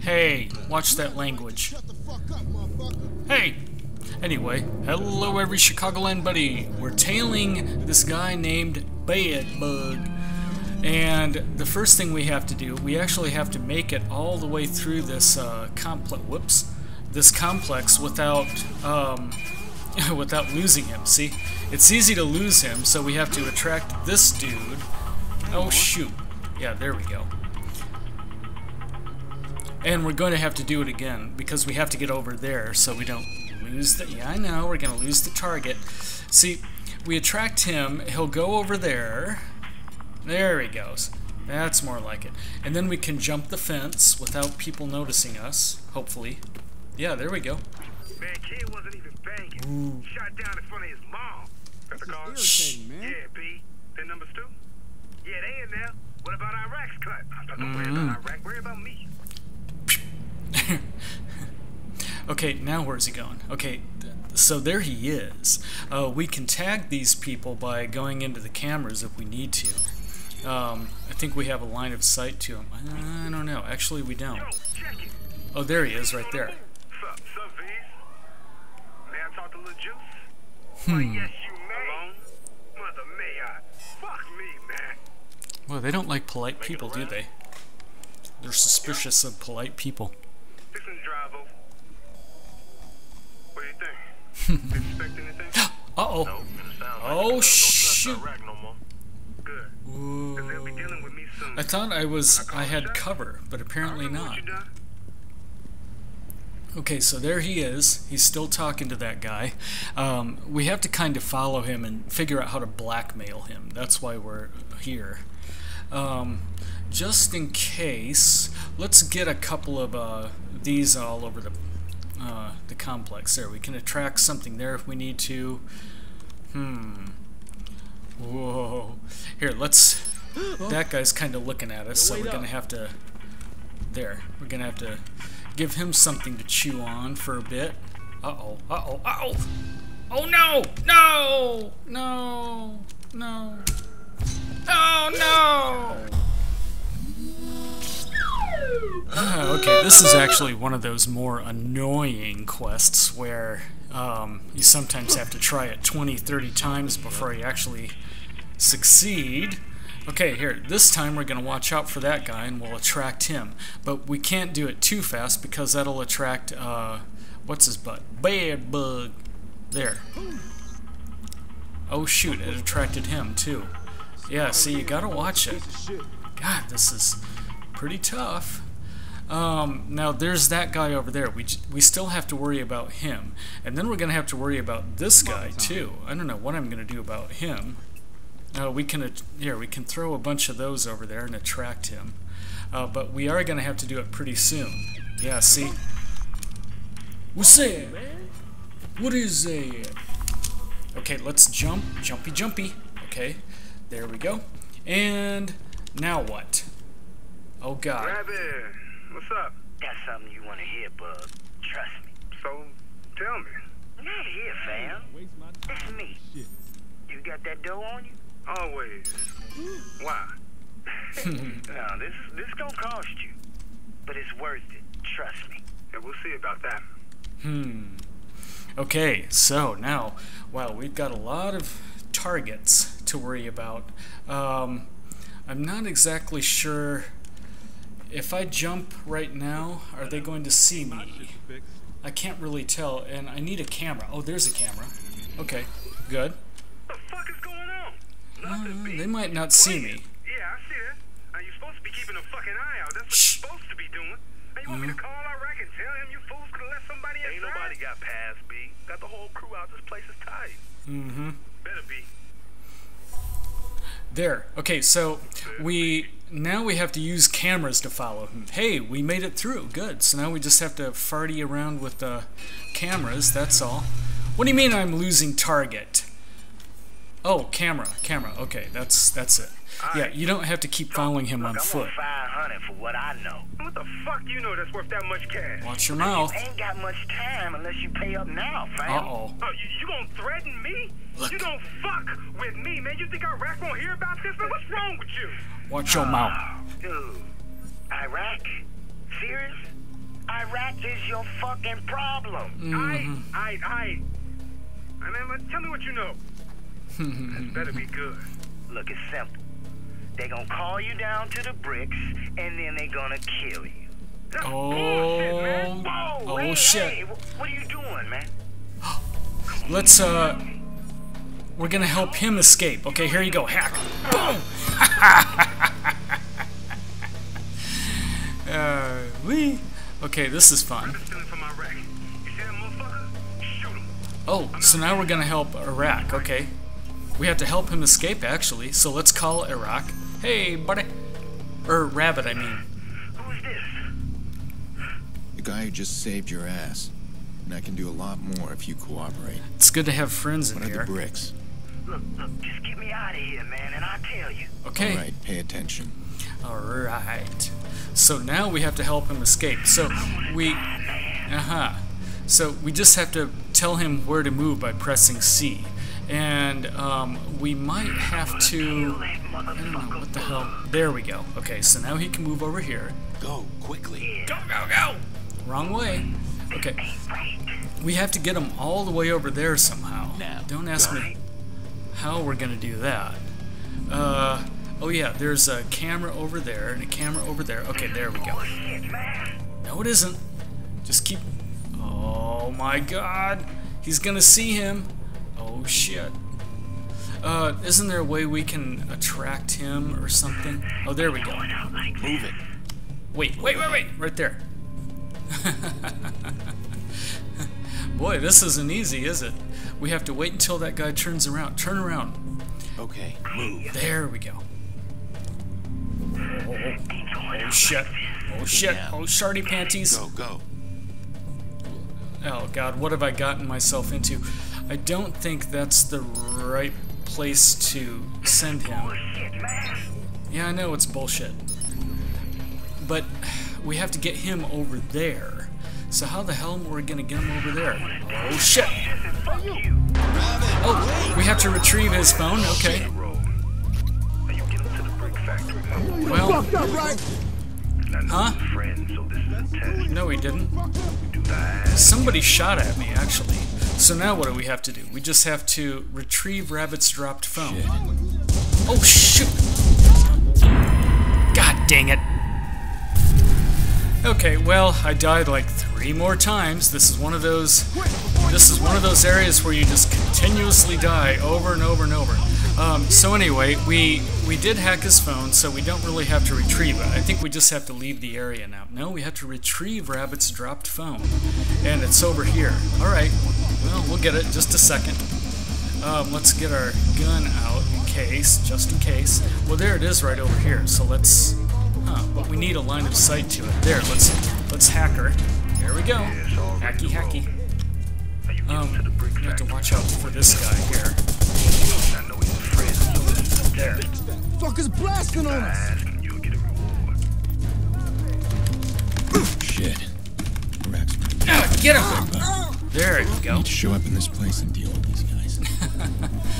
Hey, watch that language. Hey! Anyway, hello every Chicagoland buddy. We're tailing this guy named Bedbug. And the first thing we have to do, we actually have to make it all the way through this complex without without losing him. See, it's easy to lose him, so we have to attract this dude. Oh shoot! Yeah, there we go. And we're going to have to do it again because we have to get over there so we don't lose the. Yeah, I know we're going to lose the target. See, we attract him. He'll go over there. There he goes. That's more like it. And then we can jump the fence without people noticing us, hopefully. Yeah, there we go. Man, kid wasn't even banging. Shot down in front of his mom. That's irritating, man. Yeah, B. Then number two. Yeah, they in there. What about Iraq's cut? I thought don't worry about Iraq. Worry about me. Okay, now where's he going? Okay, so there he is. We can tag these people by going into the cameras if we need to. I think we have a line of sight to him. I don't know. Actually, we don't. Oh, there he is, right there. Well, they don't like polite people, do they? They're suspicious of polite people. Uh-oh. Oh, shoot. I thought I had cover, but apparently not. Okay, so there he is. He's still talking to that guy. We have to kind of follow him and figure out how to blackmail him. That's why we're here. Just in case, let's get a couple of these all over the complex. There, we can attract something there if we need to. Whoa. Here, let's... That guy's kind of looking at us, so we're going to have to... There. We're going to have to give him something to chew on for a bit. Uh-oh. Uh-oh. Uh-oh! Oh, no! No! No! No! Oh, no! Okay, this is actually one of those more annoying quests where you sometimes have to try it 20, 30 times before you actually succeed. Okay, here, this time we're going to watch out for that guy and we'll attract him. But we can't do it too fast because that'll attract, what's his butt? Bedbug. There. Oh shoot, it attracted him too. Yeah, see, you gotta watch it. God, this is pretty tough. Now there's that guy over there. We still have to worry about him, and then we're gonna have to worry about this guy too. I don't know what I'm gonna do about him. We can throw a bunch of those over there and attract him, but we are gonna have to do it pretty soon. Yeah, see. What's that? What is that? Okay, let's jump, jumpy. Okay, there we go. And now what? Oh God. Rabbit. What's up? That's something you want to hear, bub. Trust me. So, tell me. I'm not here, fam. It's me. Shit. You got that dough on you? Always. Why? Now, this is gonna cost you, but it's worth it. Trust me. And we'll see about that. Okay, so now, wow, we've got a lot of targets to worry about. I'm not exactly sure... If I jump right now, are they going to see me? I can't really tell, and I need a camera. Oh, there's a camera. Okay, good. What the fuck is going on? They might not see me. Yeah, I see it. You're supposed to be keeping a fucking eye out. That's what you're supposed to be doing. Now you want me to call Iraq and tell him you fools could have left somebody inside? Ain't nobody got past B. Got the whole crew out. This place is tight. Better be. There. Okay, so now we have to use cameras to follow him. Hey, we made it through. Good. So now we just have to farty around with the cameras, that's all. What do you mean I'm losing target? Oh, camera. Okay, that's it. Yeah, you don't have to keep following him on foot. $500 for what I know. What the fuck you know that's worth that much cash? Watch your mouth. You ain't got much time unless you pay up now, fam. Uh-oh. You gonna threaten me? Look. You don't fuck with me, man. You think Iraq won't hear about this? Man, what's wrong with you? Watch your mouth. Dude, Iraq? serious? Iraq is your fucking problem. I mean, tell me what you know. This better be good. Look, it's simple. They gonna call you down to the bricks, and then they gonna kill you. That's bullshit, man. Whoa, shit. Hey, what are you doing, man? Let's, we're gonna help him escape. Okay, here you go. Hack. Boom! Okay, this is fun. Oh, so now we're gonna help Iraq. Okay. We have to help him escape, actually. So let's call Iraq. Hey, buddy. Or Rabbit, I mean. Who's this? The guy who just saved your ass. And I can do a lot more if you cooperate. It's good to have friends in here. What are the bricks? Look, just get me out of here, man, and I'll tell you. Okay. All right, pay attention. All right. So now we have to help him escape. So we... So we just have to tell him where to move by pressing C. And we might have to... I don't know, what the hell? There we go. Okay, so now he can move over here. Go, quickly. Go, go, go! Wrong way. Okay. We have to get him all the way over there somehow. Don't ask me how we're going to do that. Oh yeah, there's a camera over there and a camera over there. Okay, there we go. No, it isn't. Just keep... Oh my god. He's going to see him. Oh shit. Isn't there a way we can attract him or something? Oh, there we go. Move it. Wait, wait, wait, wait. Right there. Boy, this isn't easy, is it? We have to wait until that guy turns around. Turn around. Okay, move. There we go. Oh shit. Oh shit. Oh, sharty panties. Go, go. Oh god, what have I gotten myself into? I don't think that's the right place to send him. Yeah, I know it's bullshit. But we have to get him over there. So how the hell are we gonna get him over there? Oh shit! Oh, we have to retrieve his phone. Okay. Well, huh? No, he didn't. Somebody shot at me, actually. So now what do we have to do? We just have to retrieve Rabbit's dropped phone. Oh shoot! God dang it! Okay, well, I died like 3 more times. This is one of those. This is one of those areas where you just continuously die over and over and over. So anyway, we did hack his phone, so we don't really have to retrieve it. I think we just have to leave the area now. No, we have to retrieve Rabbit's dropped phone, and it's over here. All right. Well, we'll get it in just a second. Let's get our gun out in case, just in case. Well, there it is, right over here. So let's. But we need a line of sight to it. There, let's hack her. There we go. Hacky, hacky. We have to watch out for this guy here. There. Fuckers blasting on us. Shit. Get up. There you go. Need to show up in this place and deal with these guys.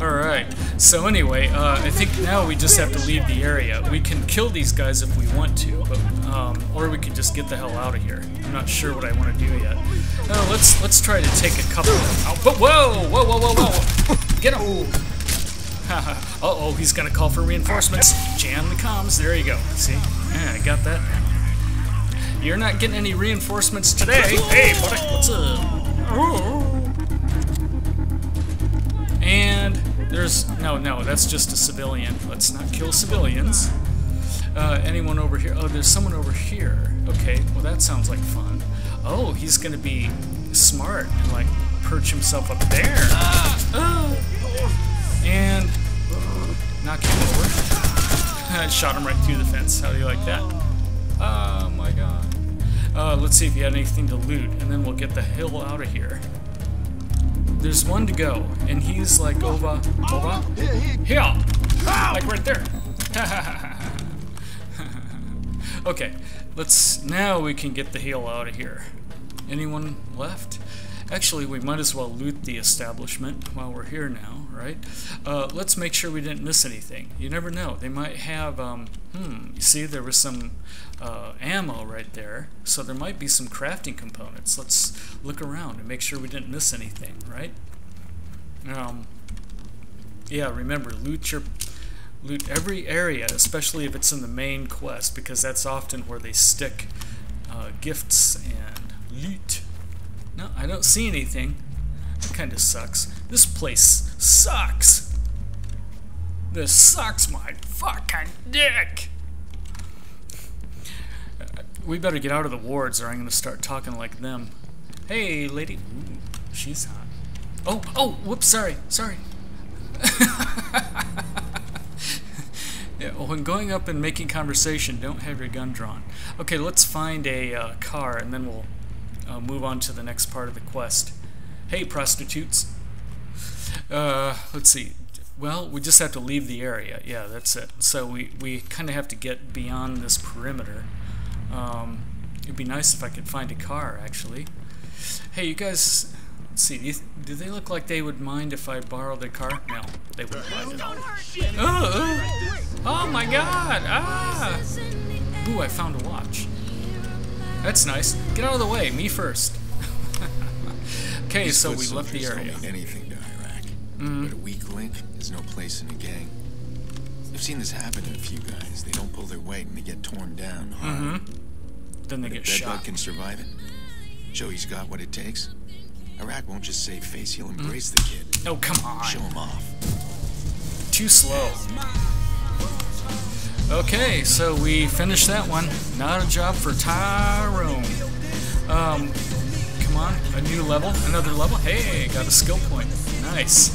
Alright, so anyway, I think now we just have to leave the area. We can kill these guys if we want to, but, or we can just get the hell out of here. I'm not sure what I want to do yet. Let's try to take a couple of... Oh, whoa, whoa, whoa, whoa, whoa! Get him! Uh-oh, he's gonna call for reinforcements. Jam the comms, there you go. See? Yeah, I got that. You're not getting any reinforcements today. Hey, buddy, what's up? Oh. And there's no, that's just a civilian. Let's not kill civilians. Anyone over here? Oh, there's someone over here. Okay, well that sounds like fun. Oh, he's gonna be smart and like perch himself up there. And knock him over. I shot him right through the fence. How do you like that? Oh my god. Let's see if he had anything to loot, and then we'll get the hell out of here. There's one to go, and he's like over, here, like right there. Okay, now we can get the heel out of here. Anyone left? Actually, we might as well loot the establishment while we're here now, right? Let's make sure we didn't miss anything. You never know. They might have, you see there was some ammo right there, so there might be some crafting components. Let's look around and make sure we didn't miss anything, right? Yeah, remember, loot every area, especially if it's in the main quest, because that's often where they stick gifts and loot. No, I don't see anything. That kind of sucks. This place sucks. This sucks my fucking dick. We better get out of the wards or I'm going to start talking like them. Hey, lady. Ooh, she's hot. Oh, oh, whoops, sorry. Yeah, when going up and making conversation, don't have your gun drawn. Okay, let's find a car and then we'll move on to the next part of the quest. Hey, prostitutes. Let's see. Well, we just have to leave the area. Yeah, that's it. So we kind of have to get beyond this perimeter. It'd be nice if I could find a car, actually. Hey, you guys... Let's see, do they look like they would mind if I borrowed their car? No, they wouldn't mind at all. Oh my god! Ah! Ooh, I found a watch. That's nice. Get out of the way, me first. Okay, so we left the area. Don't mean anything to Iraq, but a weak link is no place in a gang. I've seen this happen to a few guys. They don't pull their weight and they get torn down hard. Then they get shot. Bedbug can survive it. Joey's got what it takes. Iraq won't just save face, he'll embrace the kid. Oh, come on. Show him off. Too slow. Okay, so we finished that one. Not a job for Tyrone. Come on, a new level, another level. Hey, got a skill point. Nice.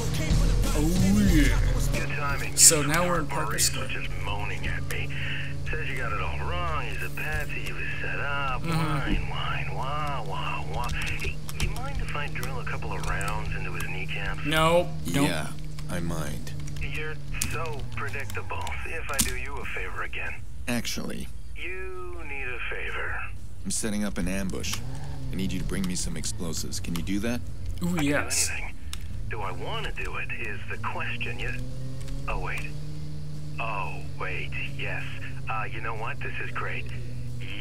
Oh, yeah. So now we're in Parker Square. Just moaning at me. Says you got it all wrong. He's a patsy. He was set up. Wine, wah, wah, wah. If I drill a couple of rounds into his kneecaps? No. Don't. Yeah, I mind. You're so predictable. See if I do you a favor again. Actually, you need a favor. I'm setting up an ambush. I need you to bring me some explosives. Can you do that? Ooh, yes. I can do anything. Do I want to do it is the question. Yes. Oh, wait. Oh, wait. Yes. You know what? This is great.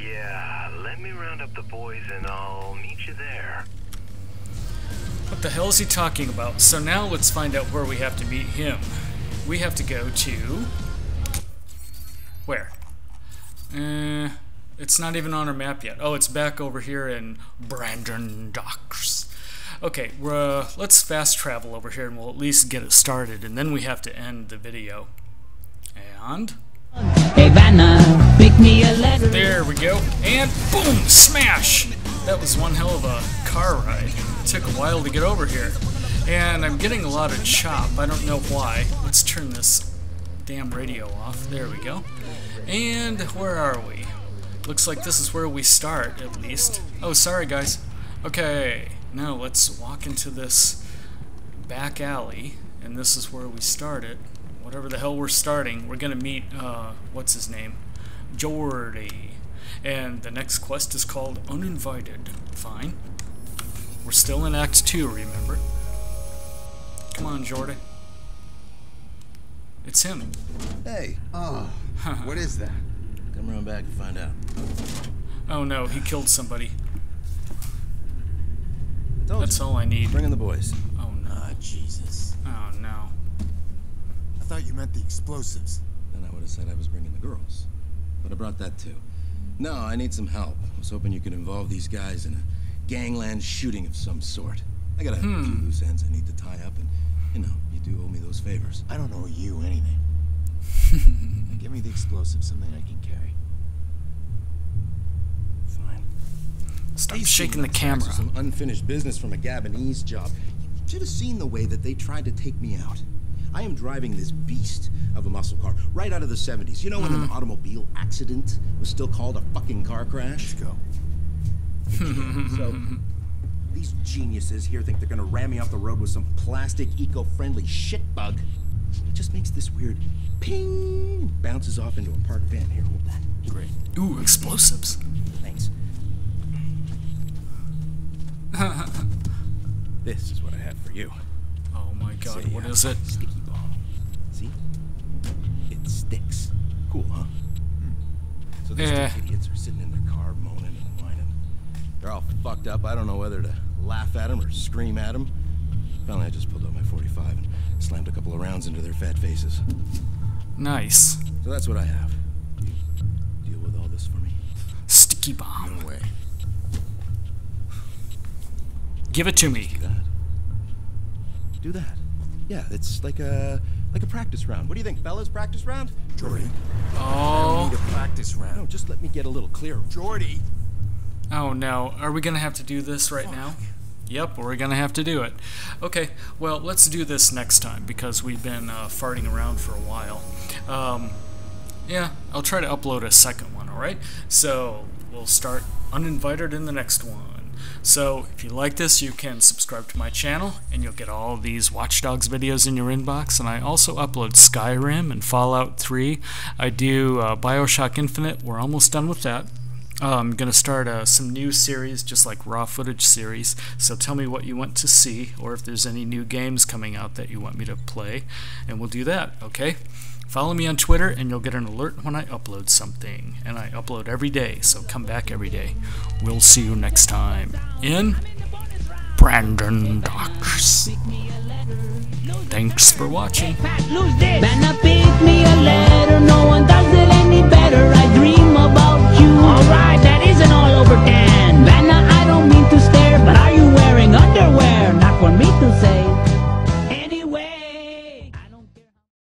Yeah, let me round up the boys and I'll meet you there. What the hell is he talking about? So now let's find out where we have to meet him. We have to go to... Where? It's not even on our map yet. Oh, it's back over here in Brandon Docks. Okay, let's fast travel over here and we'll at least get it started. And then we have to end the video. And... Hey, Vanna, make me a letter. There we go. And boom! Smash! That was one hell of a car ride. It took a while to get over here. And I'm getting a lot of chop. I don't know why. Let's turn this damn radio off. There we go. And where are we? Looks like this is where we start, at least. Oh, sorry, guys. Okay. Now let's walk into this back alley. And this is where we started. Whatever the hell we're starting, we're going to meet, what's his name? Jordi. And the next quest is called Uninvited. Fine. We're still in Act 2, remember? Come on, Jordi. It's him. Hey. Oh. What is that? Come around back and find out. Oh no, he killed somebody. That's all I need. Bring in the boys. Oh no. Oh, Jesus. Oh no. I thought you meant the explosives. Then I would have said I was bringing the girls. But I brought that too. No, I need some help. I was hoping you could involve these guys in a gangland shooting of some sort. I gotta have a few loose ends I need to tie up, and, you know, you do owe me those favors. I don't owe you anything. Now give me the explosive, something I can carry. Fine. Stop shaking the camera. Some unfinished business from a Gabonese job. You should have seen the way that they tried to take me out. I am driving this beast of a muscle car right out of the 70s. You know when an automobile accident was still called a fucking car crash? Let's go. So, these geniuses here think they're gonna ram me off the road with some plastic, eco-friendly shit bug. It just makes this weird ping, bounces off into a park van. Here, hold that. Great. Ooh, explosives. Thanks. This is what I had for you. Oh my god, what is it? Sticky ball. See? It sticks. Cool, huh? Hmm. So these two idiots are sitting in their car moaning and whining. They're all fucked up. I don't know whether to laugh at them or scream at them. Finally, I just pulled out my .45 and slammed a couple of rounds into their fat faces. Nice. So that's what I have. You deal with all this for me. Sticky bomb. No way. Give it to me. Do that. Yeah, it's like a practice round. What do you think, fellas? Practice round? Jordi. Oh. I need a practice round. No, just let me get a little clearer. Jordi. Oh no. Are we gonna have to do this right now? Yep, we're gonna have to do it. Okay, well, let's do this next time because we've been farting around for a while. Yeah, I'll try to upload a second one, alright? So, we'll start Uninvited in the next one. So, if you like this, you can subscribe to my channel, and you'll get all these Watch Dogs videos in your inbox, and I also upload Skyrim and Fallout 3. I do BioShock Infinite, we're almost done with that. I'm going to start some new series, just like raw footage series, so tell me what you want to see, or if there's any new games coming out that you want me to play, and we'll do that, okay? Follow me on Twitter, and you'll get an alert when I upload something, and I upload every day, so come back every day. We'll see you next time in Brandon Docks. Thanks for watching.